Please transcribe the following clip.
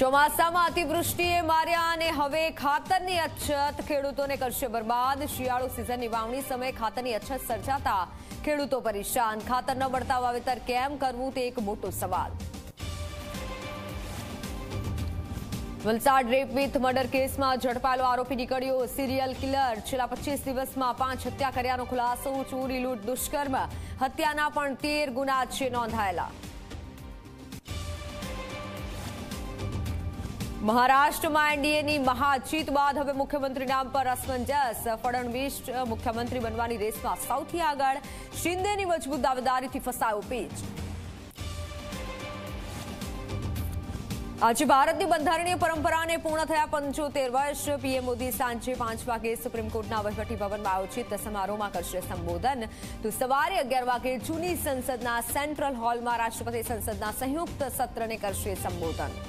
ચોમાસામાં અતિવૃષ્ટિએ માર્યા અને હવે ખાતરની અછત, ખેડૂતોને કરશે બરબાદ। શિયાળુ સિઝનની વાવણી સમયે ખાતરની અછત સર્જાતા ખેડૂતો પરેશાન। ખાતર ન મળતા વાવેતર કેમ કરવું તે એક મોટો સવાલ। વલસાડ રેપ વિથ મર્ડર કેસમાં ઝડપાયેલો આરોપી નીકળ્યો સિરિયલ કિલર। છેલ્લા 25 દિવસમાં 5 હત્યા કર્યાનો ખુલાસો। ચોરી, લૂંટ, દુષ્કર્મ, હત્યાના પણ 13 ગુના છે નોંધાયેલા। महाराष्ट्र में एनडीए की महाजीत बाद हवे मुख्यमंत्री नाम पर असमंजस। फडणवीस मुख्यमंत्री बनवानी रेस में सौथी आगळ। शिंदे की मजबूत दावेदारी थी फसायो पेच। आज भारत की बंधारणीय परंपरा ने पूर्ण थया 75 वर्ष। पीएम मोदी सांजे 5 वागे सुप्रीम कोर्टना वहीवटी भवन में आयोजित समारोह में करशे संबोधन। तो सवारे 11 वागे जूनी संसदना सेंट्रल हॉल में राष्ट्रपति संसदना संयुक्त सत्र ने करशे संबोधन।